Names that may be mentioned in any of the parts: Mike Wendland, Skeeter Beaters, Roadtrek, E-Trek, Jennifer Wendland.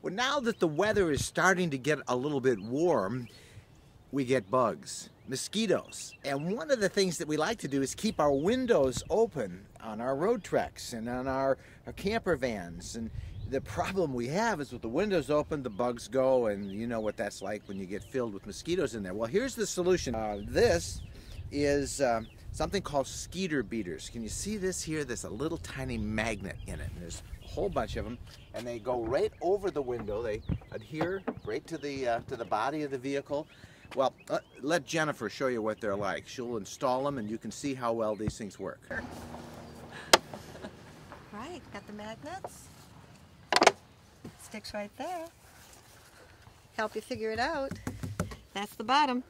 Well, now that the weather is starting to get a little bit warm, we get bugs, mosquitoes. And one of the things that we like to do is keep our windows open on our road treks and on our camper vans. And the problem we have is with the windows open, the bugs go, and you know what that's like when you get filled with mosquitoes in there. Well, here's the solution. This is something called Skeeter Beaters. Can you see this here? There's a little tiny magnet in it. And there's a whole bunch of them, and they go right over the window. They adhere right to the body of the vehicle. Well, let Jennifer show you what they're like. She'll install them, and you can see how well these things work. Right, got the magnets. Sticks right there. Help you figure it out. That's the bottom.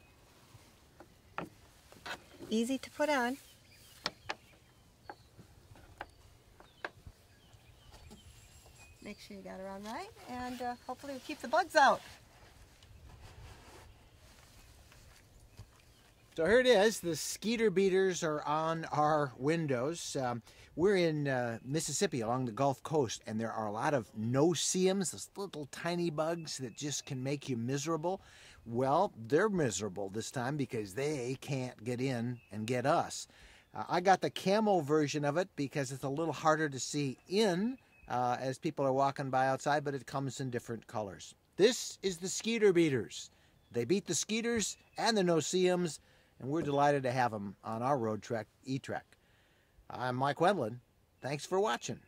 Easy to put on. Make sure you got it on right, and hopefully we'll keep the bugs out. So here it is, the Skeeter Beaters are on our windows. We're in Mississippi along the Gulf Coast, and there are a lot of no-see-ums, those little tiny bugs that just can make you miserable. Well, they're miserable this time because they can't get in and get us. I got the camo version of it because it's a little harder to see in as people are walking by outside, but it comes in different colors. This is the Skeeter Beaters. They beat the skeeters and the no-see-ums, and we're delighted to have them on our Road Trek E-Trek. I'm Mike Wendland. Thanks for watching.